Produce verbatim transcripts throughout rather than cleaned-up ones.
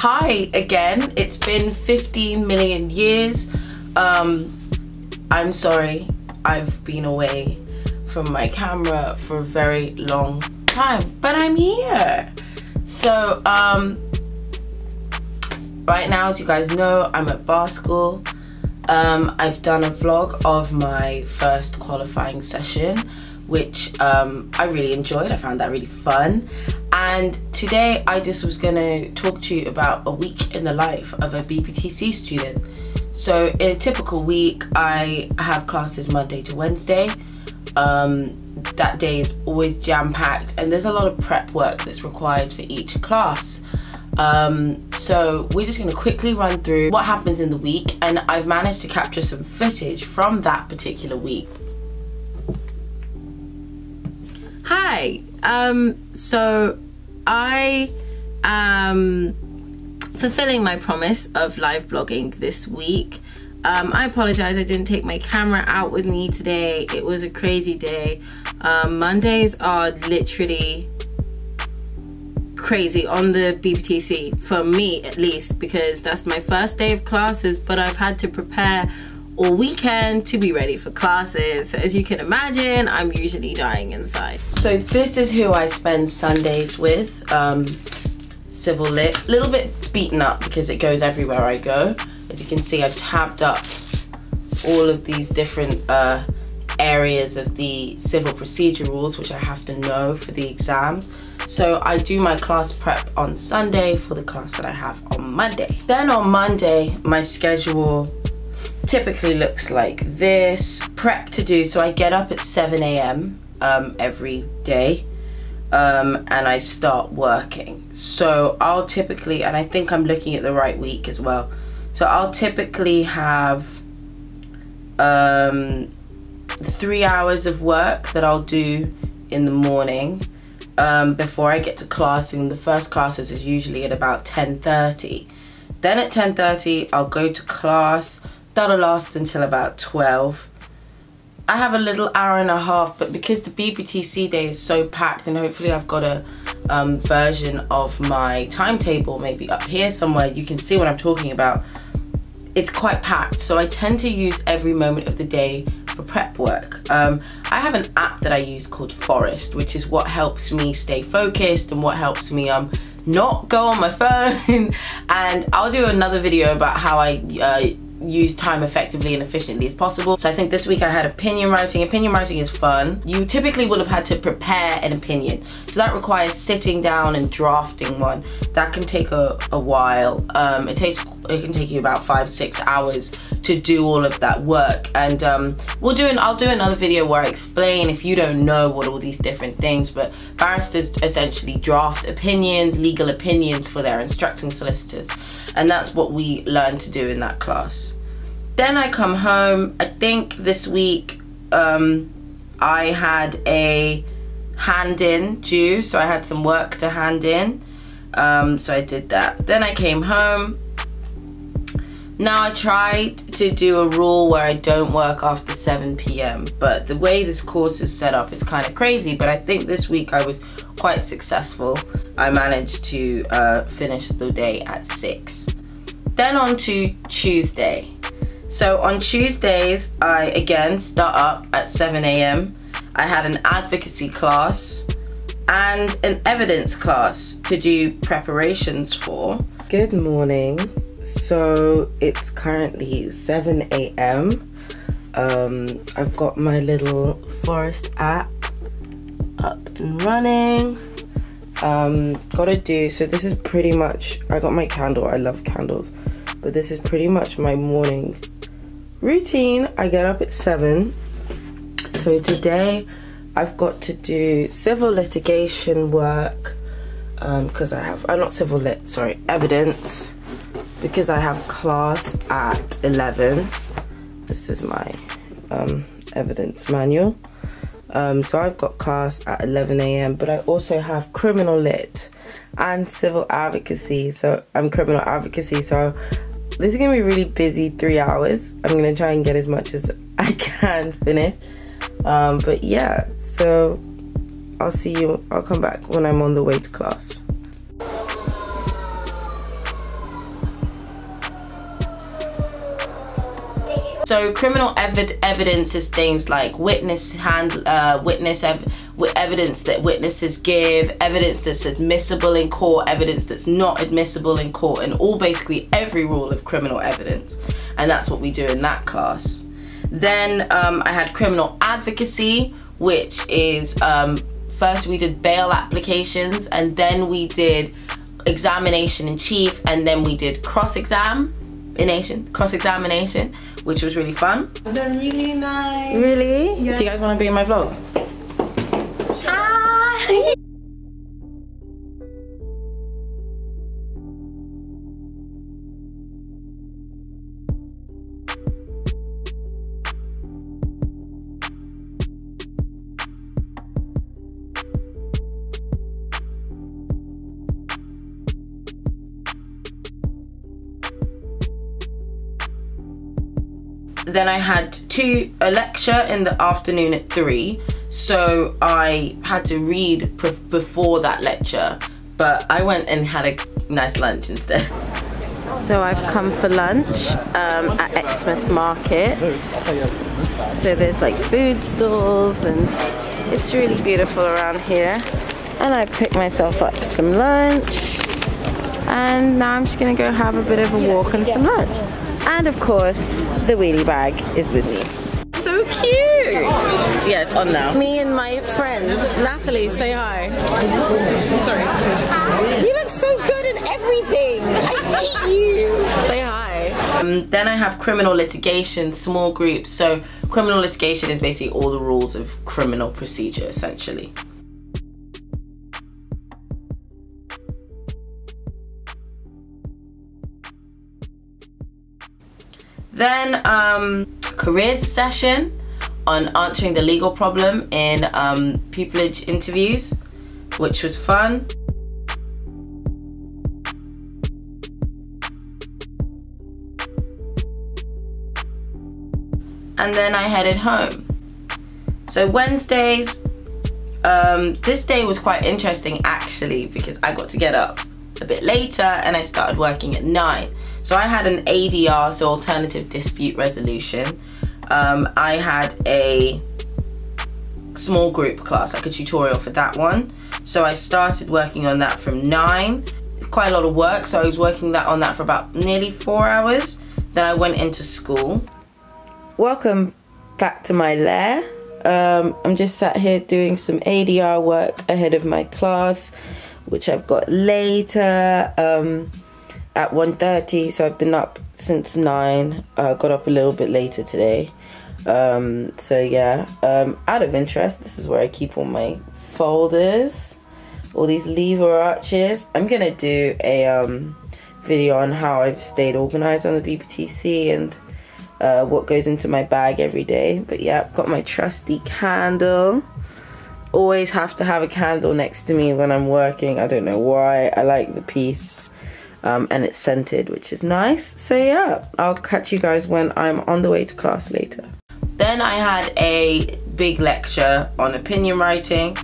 Hi again. It's been fifteen million years. Um, I'm sorry. I've been away from my camera for a very long time, but I'm here. So um, right now, as you guys know, I'm at bar school. Um, I've done a vlog of my first qualifying session, which um, I really enjoyed. I found that really fun. And today I just was gonna talk to you about a week in the life of a B P T C student. So in a typical week, I have classes Monday to Wednesday. Um, that day is always jam-packed and there's a lot of prep work that's required for each class. Um, so we're just gonna quickly run through what happens in the week, and I've managed to capture some footage from that particular week. Hi, um, so I am fulfilling my promise of live blogging this week. Um, I apologize, I didn't take my camera out with me today. It was a crazy day. Um, Mondays are literally crazy on the B P T C, for me at least, because that's my first day of classes, but I've had to prepare all weekend to be ready for classes. So as you can imagine, I'm usually dying inside. So this is who I spend Sundays with, um, Civil Lit. A little bit beaten up because it goes everywhere I go. As you can see, I've tabbed up all of these different uh, areas of the civil procedure rules, which I have to know for the exams. So I do my class prep on Sunday for the class that I have on Monday. Then on Monday, my schedule typically looks like this. Prep to do, so I get up at seven A M um, every day. Um, and I start working. So I'll typically, and I think I'm looking at the right week as well. So I'll typically have um, three hours of work that I'll do in the morning um, before I get to class, and the first classes is usually at about ten thirty. Then at ten thirty, I'll go to class. That'll last until about twelve. I have a little hour and a half, but because the B P T C day is so packed, and hopefully I've got a um, version of my timetable maybe up here somewhere, you can see what I'm talking about. It's quite packed, so I tend to use every moment of the day for prep work. Um, I have an app that I use called Forest, which is what helps me stay focused and what helps me um not go on my phone. And I'll do another video about how I uh, use time effectively and efficiently as possible. So I think this week I had opinion writing. Opinion writing is fun. You typically would have had to prepare an opinion. So that requires sitting down and drafting one. That can take a, a while. Um, it takes, it can take you about five, six hours to do all of that work. And um, we'll do an, I'll do another video where I explain, if you don't know what all these different things, but barristers essentially draft opinions, legal opinions for their instructing solicitors. And that's what we learned to do in that class. Then I come home. I think this week um, I had a hand in due, so I had some work to hand in. Um, so I did that. Then I came home. Now I tried to do a rule where I don't work after seven P M, but the way this course is set up is kind of crazy, but I think this week I was quite successful. I managed to uh, finish the day at six. Then on to Tuesday. So on Tuesdays, I again start up at seven A M. I had an advocacy class and an evidence class to do preparations for. Good morning. So it's currently seven A M Um, I've got my little Forest app up and running. Um, gotta do, so this is pretty much, I got my candle, I love candles, but this is pretty much my morning routine. I get up at seven. So today I've got to do civil litigation work, um, because I have, I'm not civil lit, sorry, evidence. Because I have class at eleven. This is my um, evidence manual. Um, so I've got class at eleven A M, but I also have criminal lit and civil advocacy. So I'm criminal advocacy. So this is gonna be really busy three hours. I'm gonna try and get as much as I can finish. Um, but yeah, so I'll see you, I'll come back when I'm on the way to class. So criminal ev evidence is things like witness hand, uh, witness ev evidence that witnesses give, evidence that's admissible in court, evidence that's not admissible in court, and all basically every rule of criminal evidence. And that's what we do in that class. Then um, I had criminal advocacy, which is um, first we did bail applications, and then we did examination in chief, and then we did cross-examination, cross-examination, which was really fun. They're really nice. Really? Yeah. Do you guys want to be in my vlog? Sure. Hi! Then I had two a lecture in the afternoon at three, so I had to read pre before that lecture, but I went and had a nice lunch instead. So I've come for lunch um, at Exmouth market. So there's like food stalls and it's really beautiful around here, and I picked myself up some lunch, and now I'm just gonna go have a bit of a walk and some lunch. And of course, the wheelie bag is with me. So cute! Yeah, it's on now. Me and my friends, Natalie, say hi. Sorry. You look so good in everything. I hate you. Say hi. Um, then I have criminal litigation, small groups. So criminal litigation is basically all the rules of criminal procedure, essentially. Then um, careers session on answering the legal problem in um, pupillage interviews, which was fun. And then I headed home. So Wednesdays, um, this day was quite interesting actually, because I got to get up a bit later and I started working at nine. So I had an A D R, so alternative dispute resolution. Um, I had a small group class, like a tutorial for that one. So I started working on that from nine, quite a lot of work. So I was working that on that for about nearly four hours. Then I went into school. Welcome back to my lair. Um, I'm just sat here doing some A D R work ahead of my class, which I've got later. Um, at one thirty, so I've been up since nine. I uh, got up a little bit later today, um, so yeah, um, out of interest, this is where I keep all my folders, all these lever arches. I'm gonna do a um, video on how I've stayed organized on the B P T C and uh, what goes into my bag every day, but yeah, I've got my trusty candle. Always have to have a candle next to me when I'm working, I don't know why, I like the peace. Um, and it's scented, which is nice. So yeah, I'll catch you guys when I'm on the way to class later. Then I had a big lecture on opinion writing,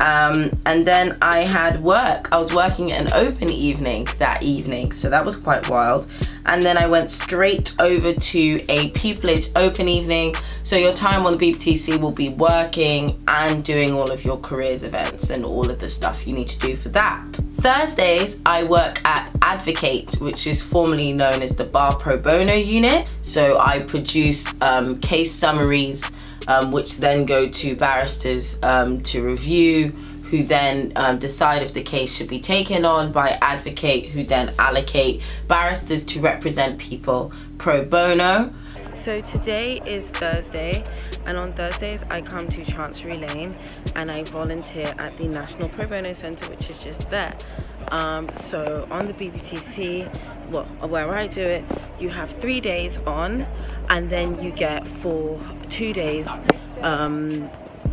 um, and then I had work. I was working at an open evening that evening, so that was quite wild. And then I went straight over to a pupillage open evening. So your time on the B P T C will be working and doing all of your careers events and all of the stuff you need to do for that. Thursdays, I work at Advocate, which is formerly known as the Bar Pro Bono unit. So I produce um, case summaries, um, which then go to barristers um, to review, who then um, decide if the case should be taken on by Advocate, who then allocate barristers to represent people pro bono. So today is Thursday, and on Thursdays I come to Chancery Lane and I volunteer at the National Pro Bono Centre, which is just there. Um, so on the B P T C, well, where I do it, you have three days on, and then you get for two days um,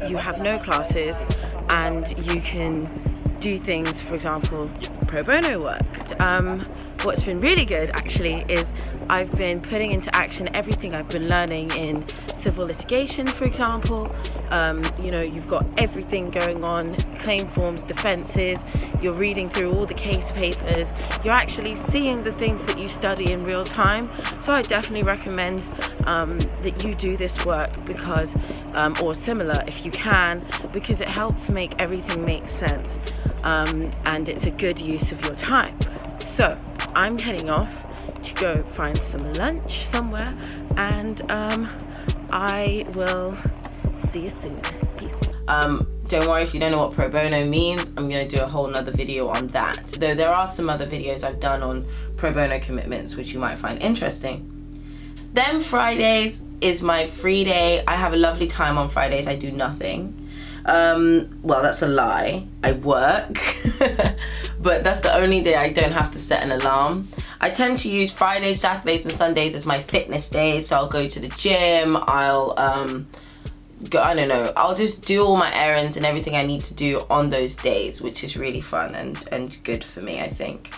you have no classes, and you can do things, for example, pro bono work. Um, what's been really good actually is I've been putting into action everything I've been learning in civil litigation, for example. Um, you know, you've got everything going on, claim forms, defences, you're reading through all the case papers, you're actually seeing the things that you study in real time. So I definitely recommend um, that you do this work because, um, or similar if you can, because it helps make everything make sense, um, and it's a good use of your time. So I'm heading off to go find some lunch somewhere, and um, I will see you soon. Peace. Um, don't worry if you don't know what pro bono means. I'm going to do a whole nother video on that, though there are some other videos I've done on pro bono commitments which you might find interesting. Then Fridays is my free day. I have a lovely time on Fridays. I do nothing. Um, well, that's a lie. I work, but that's the only day I don't have to set an alarm. I tend to use Fridays, Saturdays and Sundays as my fitness days, so I'll go to the gym, I'll um, go, I don't know, I'll just do all my errands and everything I need to do on those days, which is really fun and, and good for me, I think.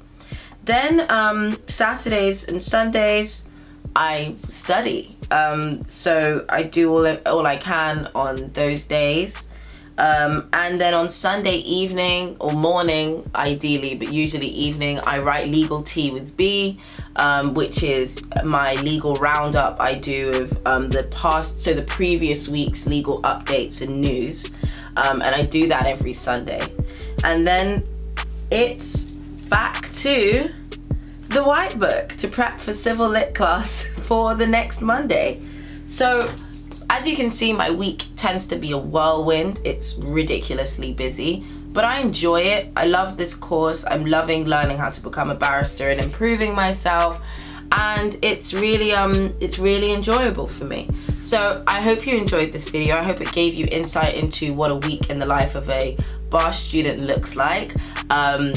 Then um, Saturdays and Sundays, I study, um, so I do all, all I can on those days. Um, and then on Sunday evening or morning, ideally, but usually evening, I write Legal Tea with B, um, which is my legal roundup I do of um, the past, so the previous week's legal updates and news. Um, and I do that every Sunday. And then it's back to the White Book to prep for Civil Lit class for the next Monday. So, as you can see, my week tends to be a whirlwind. It's ridiculously busy, but I enjoy it. I love this course. I'm loving learning how to become a barrister and improving myself, and it's really um it's really enjoyable for me. So I hope you enjoyed this video. I hope it gave you insight into what a week in the life of a bar student looks like. Um,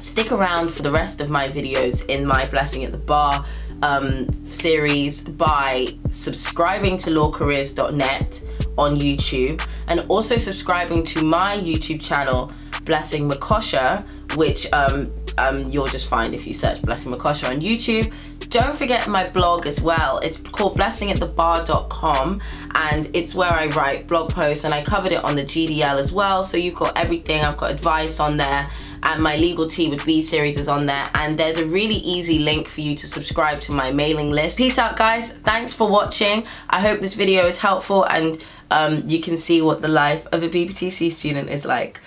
stick around for the rest of my videos in my Blessing at the Bar Um, series by subscribing to law careers dot net on YouTube, and also subscribing to my YouTube channel, Blessing Makosha, which um, um, you'll just find if you search Blessing Makosha on YouTube. Don't forget my blog as well. It's called blessing at the bar dot com, and it's where I write blog posts, and I covered it on the G D L as well, so you've got everything. I've got advice on there, and my Legal Tea with B series is on there, and there's a really easy link for you to subscribe to my mailing list. Peace out, guys. Thanks for watching. I hope this video is helpful, and um, you can see what the life of a B P T C student is like.